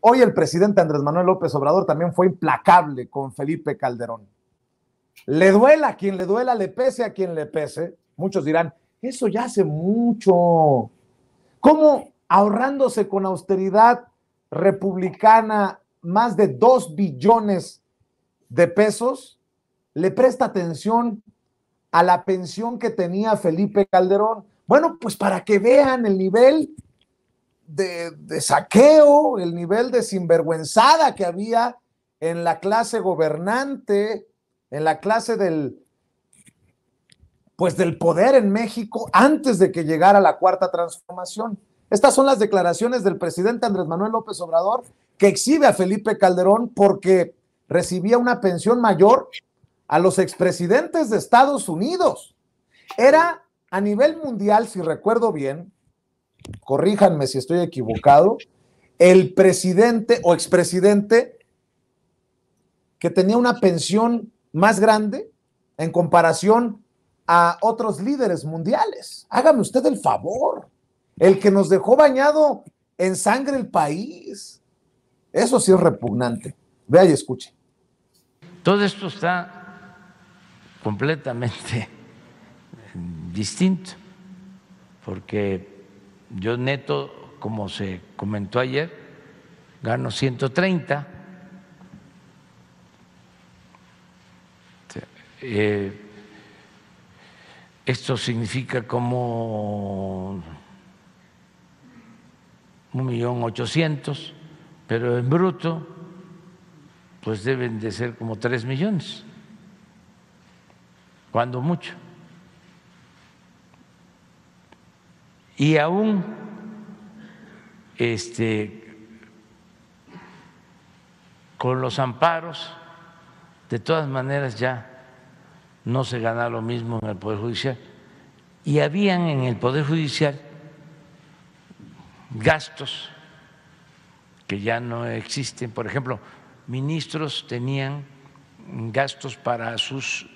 Hoy el presidente Andrés Manuel López Obrador también fue implacable con Felipe Calderón. Le duela a quien le duela, le pese a quien le pese. Muchos dirán, eso ya hace mucho. ¿Cómo ahorrándose con austeridad republicana más de 2 billones de pesos le presta atención a la pensión que tenía Felipe Calderón? Bueno, pues para que vean el nivel de saqueo, el nivel de sinvergüenzada que había en la clase gobernante, en la clase del poder en México antes de que llegara la Cuarta Transformación. Estas son las declaraciones del presidente Andrés Manuel López Obrador, que exhibe a Felipe Calderón porque recibía una pensión mayor a los expresidentes de Estados Unidos. Era a nivel mundial, si recuerdo bien, corríjanme si estoy equivocado, el presidente o expresidente que tenía una pensión más grande en comparación a otros líderes mundiales. Hágame usted el favor, el que nos dejó bañado en sangre el país. Eso sí es repugnante. Vea y escuche. Todo esto está completamente distinto, porque yo neto, como se comentó ayer, gano 130. Esto significa como 1.800.000, pero en bruto pues deben de ser como 3 millones, cuando mucho. Y aún con los amparos, de todas maneras ya no se gana lo mismo en el Poder Judicial. Y habían en el Poder Judicial gastos que ya no existen. Por ejemplo, ministros tenían gastos para sus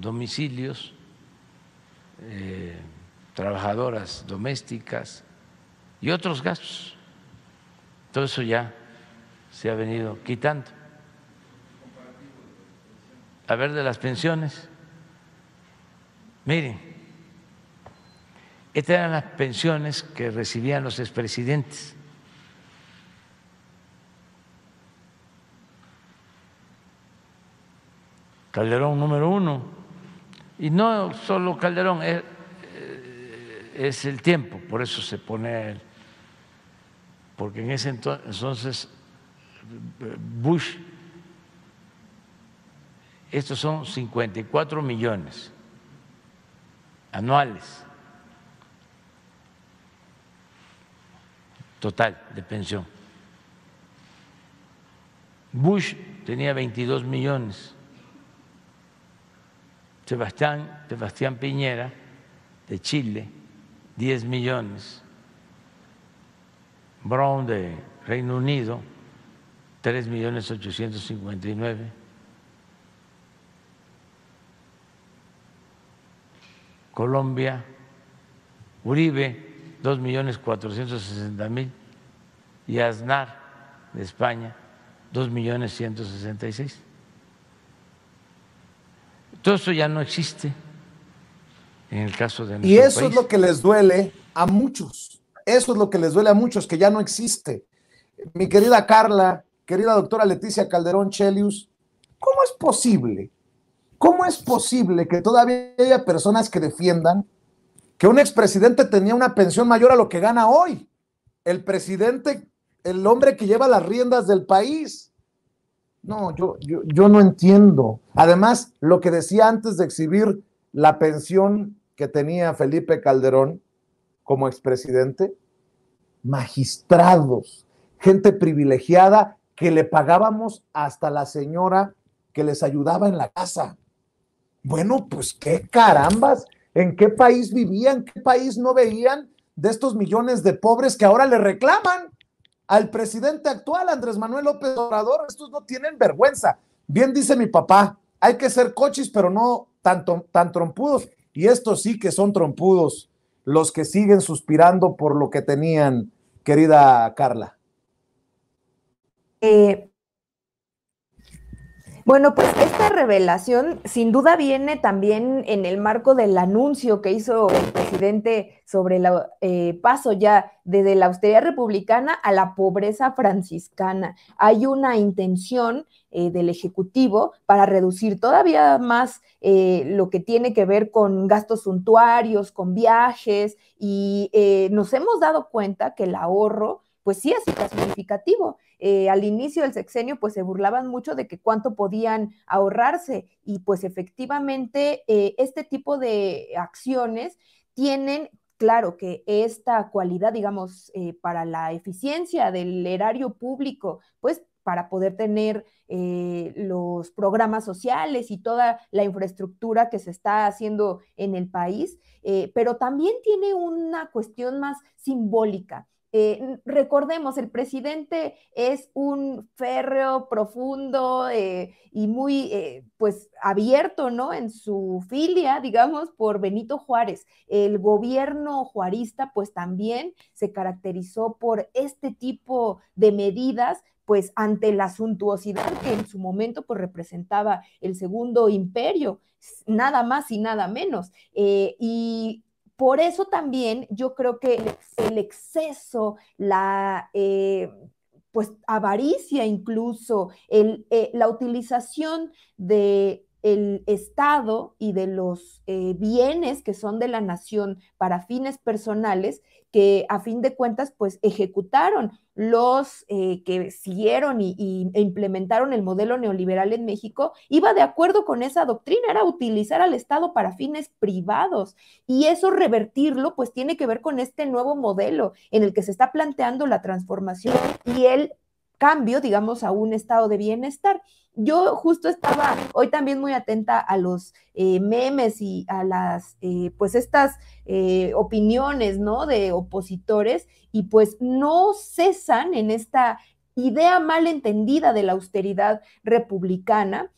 domicilios, trabajadoras domésticas y otros gastos. Todo eso ya se ha venido quitando. A ver, de las pensiones, miren, estas eran las pensiones que recibían los expresidentes. Calderón número 1, y no solo Calderón, es el tiempo, por eso se pone él, porque en ese entonces Bush. Estos son 54 millones anuales total de pensión. Bush tenía 22 millones. Sebastián Piñera de Chile, 10 millones. Brown de Reino Unido, 3.859.000. Colombia, Uribe, 2.460.000, y Aznar de España, 2.166.000. Todo esto ya no existe en el caso de nuestro país. Y eso es lo que les duele a muchos, eso es lo que les duele a muchos, que ya no existe. Mi querida Carla, querida doctora Leticia Calderón Chelius, ¿cómo es posible? ¿Cómo es posible que todavía haya personas que defiendan que un expresidente tenía una pensión mayor a lo que gana hoy el presidente, el hombre que lleva las riendas del país? No, yo no entiendo. Además, lo que decía antes de exhibir la pensión que tenía Felipe Calderón como expresidente, magistrados, gente privilegiada que le pagábamos hasta la señora que les ayudaba en la casa. Bueno, pues qué carambas, ¿en qué país vivían? ¿Qué país no veían de estos millones de pobres que ahora le reclaman al presidente actual, Andrés Manuel López Obrador? Estos no tienen vergüenza. Bien dice mi papá, hay que ser cochis, pero no tan trompudos. Y estos sí que son trompudos, los que siguen suspirando por lo que tenían querida Carla. Bueno, pues esta revelación sin duda viene también en el marco del anuncio que hizo el presidente sobre el paso ya desde la austeridad republicana a la pobreza franciscana. Hay una intención del Ejecutivo para reducir todavía más lo que tiene que ver con gastos suntuarios, con viajes, y nos hemos dado cuenta que el ahorro pues sí es significativo. Al inicio del sexenio, pues se burlaban mucho de que cuánto podían ahorrarse y pues efectivamente este tipo de acciones tienen, claro, que esta cualidad, digamos, para la eficiencia del erario público, pues para poder tener los programas sociales y toda la infraestructura que se está haciendo en el país, pero también tiene una cuestión más simbólica. Recordemos, el presidente es un férreo, profundo y muy pues abierto, ¿no?, en su filia, digamos, por Benito Juárez. El gobierno juarista pues también se caracterizó por este tipo de medidas, pues ante la suntuosidad que en su momento pues representaba el segundo imperio, nada más y nada menos. Y por eso también yo creo que el exceso, la pues avaricia incluso, la utilización del Estado y de los bienes que son de la nación para fines personales, que a fin de cuentas pues ejecutaron los que siguieron e implementaron el modelo neoliberal en México, iba de acuerdo con esa doctrina, era utilizar al Estado para fines privados, y eso revertirlo pues tiene que ver con este nuevo modelo en el que se está planteando la transformación y el cambio, digamos, a un estado de bienestar. Yo justo estaba hoy también muy atenta a los memes y a las, pues estas opiniones, ¿no?, de opositores, y pues no cesan en esta idea mal entendida de la austeridad republicana,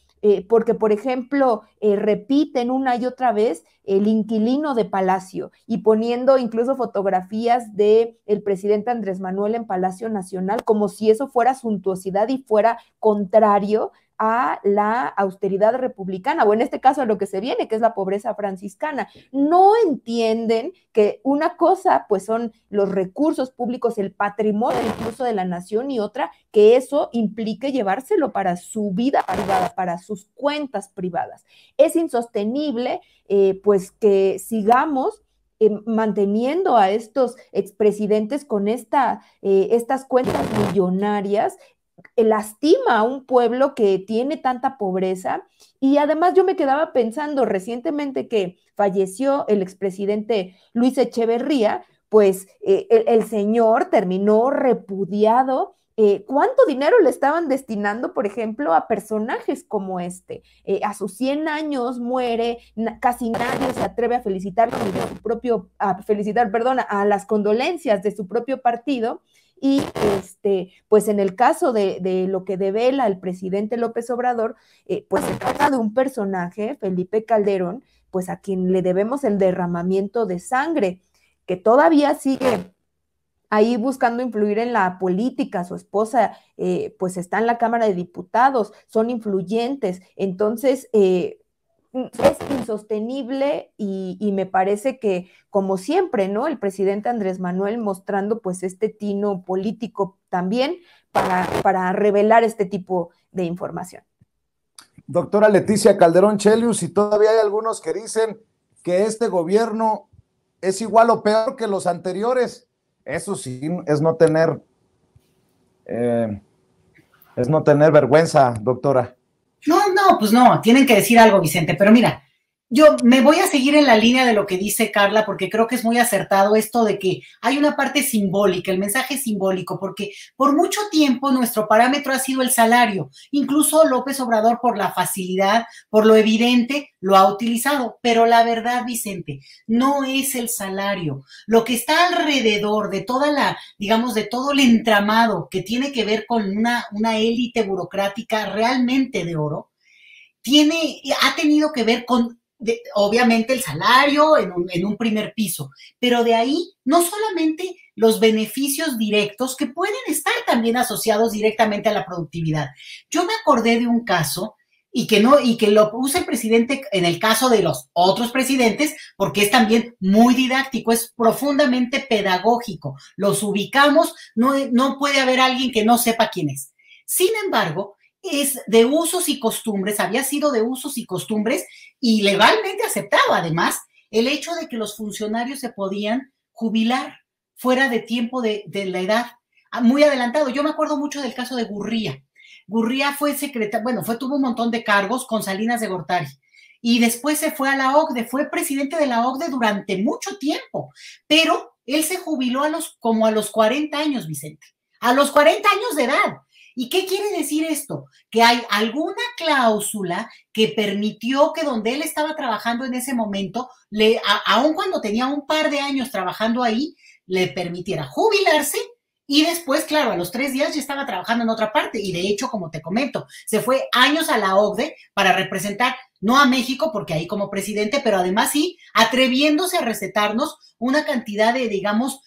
porque, por ejemplo, repiten una y otra vez el inquilino de Palacio, y poniendo incluso fotografías del presidente Andrés Manuel en Palacio Nacional, como si eso fuera suntuosidad y fuera contrario a la austeridad republicana, o en este caso a lo que se viene, que es la pobreza franciscana. No entienden que una cosa pues son los recursos públicos, el patrimonio incluso de la nación, y otra que eso implique llevárselo para su vida privada, para sus cuentas privadas. Es insostenible pues que sigamos manteniendo a estos expresidentes con estas cuentas millonarias. Lastima a un pueblo que tiene tanta pobreza. Y además yo me quedaba pensando, recientemente que falleció el expresidente Luis Echeverría, pues el señor terminó repudiado. ¿Cuánto dinero le estaban destinando, por ejemplo, a personajes como este? A sus 100 años muere, casi nadie se atreve a felicitarlo, a las condolencias de su propio partido. Y pues en el caso de lo que devela el presidente López Obrador, pues se trata de un personaje, Felipe Calderón, pues a quien le debemos el derramamiento de sangre, que todavía sigue ahí buscando influir en la política. Su esposa pues está en la Cámara de Diputados, son influyentes. Entonces es insostenible y me parece que, como siempre, ¿no?, el presidente Andrés Manuel mostrando pues este tino político también para revelar este tipo de información. Doctora Leticia Calderón Chelius, y todavía hay algunos que dicen que este gobierno es igual o peor que los anteriores. Eso sí, es no tener vergüenza, doctora. No, pues no, tienen que decir algo, Vicente, pero mira, yo me voy a seguir en la línea de lo que dice Carla, porque creo que es muy acertado esto de que hay una parte simbólica, el mensaje simbólico, porque por mucho tiempo nuestro parámetro ha sido el salario. Incluso López Obrador, por la facilidad, por lo evidente, lo ha utilizado, pero la verdad, Vicente, no es el salario. Lo que está alrededor de toda la, digamos, de todo el entramado que tiene que ver con una élite burocrática realmente de oro, ha tenido que ver con, obviamente, el salario en un primer piso, pero de ahí no solamente los beneficios directos que pueden estar también asociados directamente a la productividad. Yo me acordé de un caso y que lo usa el presidente en el caso de los otros presidentes, porque es también muy didáctico, es profundamente pedagógico. Los ubicamos, no puede haber alguien que no sepa quién es. Sin embargo, es de usos y costumbres, había sido de usos y costumbres y legalmente aceptado, además, el hecho de que los funcionarios se podían jubilar fuera de tiempo de la edad, muy adelantado. Yo me acuerdo mucho del caso de Gurría. Gurría fue secretario, bueno, tuvo un montón de cargos con Salinas de Gortari y después se fue a la OCDE, fue presidente de la OCDE durante mucho tiempo, pero él se jubiló como a los 40 años, Vicente, a los 40 años de edad. ¿Y qué quiere decir esto? Que hay alguna cláusula que permitió que donde él estaba trabajando en ese momento, aun cuando tenía un par de años trabajando ahí, le permitiera jubilarse. Y después, claro, a los 3 días ya estaba trabajando en otra parte y de hecho, como te comento, se fue años a la OCDE para representar, no a México, porque ahí como presidente, pero además sí, atreviéndose a recetarnos una cantidad de, digamos,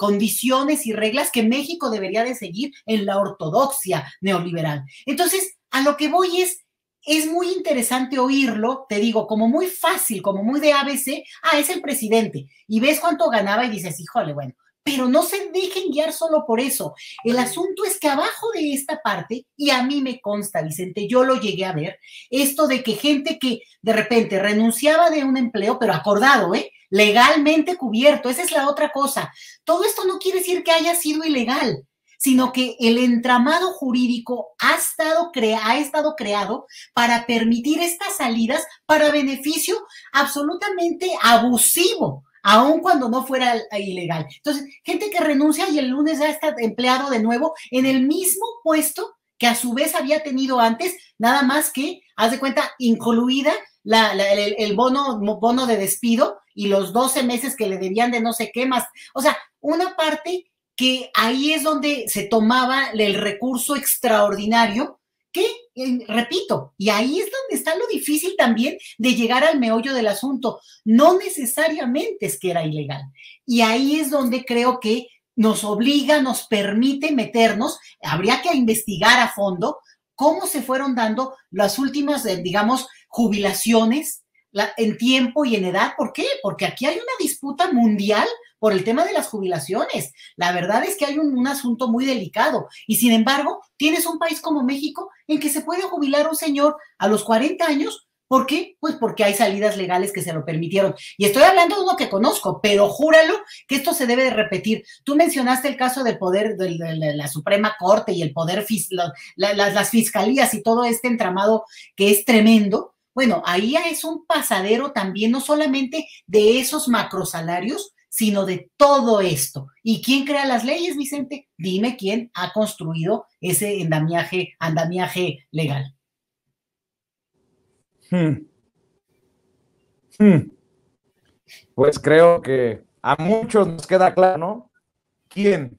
condiciones y reglas que México debería de seguir en la ortodoxia neoliberal. Entonces, a lo que voy es muy interesante oírlo, te digo, como muy fácil, como muy de ABC, es el presidente, y ves cuánto ganaba y dices, híjole, bueno. Pero no se dejen guiar solo por eso. El asunto es que abajo de esta parte, y a mí me consta, Vicente, yo lo llegué a ver, esto de que gente que de repente renunciaba de un empleo, pero acordado, legalmente cubierto, esa es la otra cosa. Todo esto no quiere decir que haya sido ilegal, sino que el entramado jurídico ha estado creado para permitir estas salidas para beneficio absolutamente abusivo, aun cuando no fuera ilegal. Entonces, gente que renuncia y el lunes ya está empleado de nuevo en el mismo puesto que a su vez había tenido antes, nada más que, haz de cuenta, incluida el bono de despido y los 12 meses que le debían de no sé qué más. O sea, una parte que ahí es donde se tomaba el recurso extraordinario que, repito, y ahí es donde está lo difícil también de llegar al meollo del asunto. No necesariamente es que era ilegal. Y ahí es donde creo que nos obliga, nos permite meternos, habría que investigar a fondo cómo se fueron dando las últimas, digamos, jubilaciones en tiempo y en edad. ¿Por qué? Porque aquí hay una disputa mundial por el tema de las jubilaciones. La verdad es que hay un asunto muy delicado y sin embargo tienes un país como México en que se puede jubilar un señor a los 40 años. ¿Por qué? Pues porque hay salidas legales que se lo permitieron. Y estoy hablando de uno que conozco, pero júralo que esto se debe de repetir. Tú mencionaste el caso del poder de la Suprema Corte y el poder, las fiscalías y todo este entramado que es tremendo. Bueno, ahí es un pasadero también, no solamente de esos macrosalarios, sino de todo esto. ¿Y quién crea las leyes, Vicente? Dime quién ha construido ese andamiaje legal. Pues creo que a muchos nos queda claro, ¿no? ¿Quién?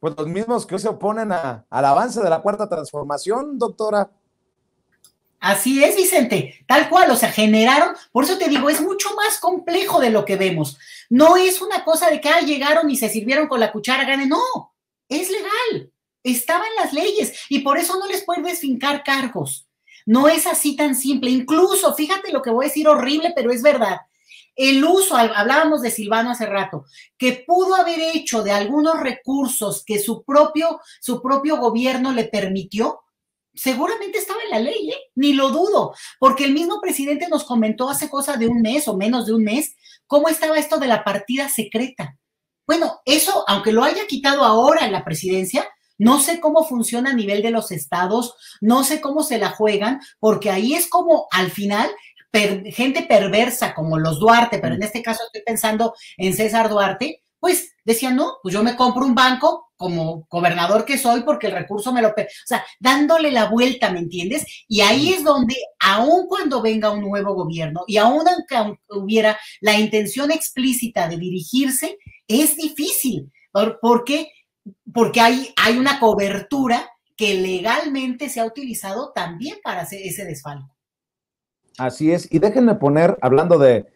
Pues los mismos que hoy se oponen al avance de la cuarta transformación, doctora. Así es, Vicente, tal cual, o sea, generaron, por eso te digo, es mucho más complejo de lo que vemos. No es una cosa de que llegaron y se sirvieron con la cuchara, ganen, no, es legal, estaban las leyes y por eso no les puedes fincar cargos. No es así tan simple, incluso, fíjate lo que voy a decir horrible, pero es verdad. El uso, hablábamos de Silvano hace rato, que pudo haber hecho de algunos recursos que su propio gobierno le permitió, seguramente estaba en la ley, ni lo dudo, porque el mismo presidente nos comentó hace cosa de un mes o menos de un mes cómo estaba esto de la partida secreta. Bueno, eso, aunque lo haya quitado ahora en la presidencia, no sé cómo funciona a nivel de los estados, no sé cómo se la juegan, porque ahí es como al final gente perversa como los Duarte, pero en este caso estoy pensando en César Duarte, pues decían, no, pues yo me compro un banco, como gobernador que soy, porque el recurso me lo... O sea, dándole la vuelta, ¿me entiendes? Y ahí es donde, aun cuando venga un nuevo gobierno, y aunque hubiera la intención explícita de dirigirse, es difícil. ¿Por qué? Porque hay una cobertura que legalmente se ha utilizado también para hacer ese desfalco. Así es. Y déjenme poner, hablando de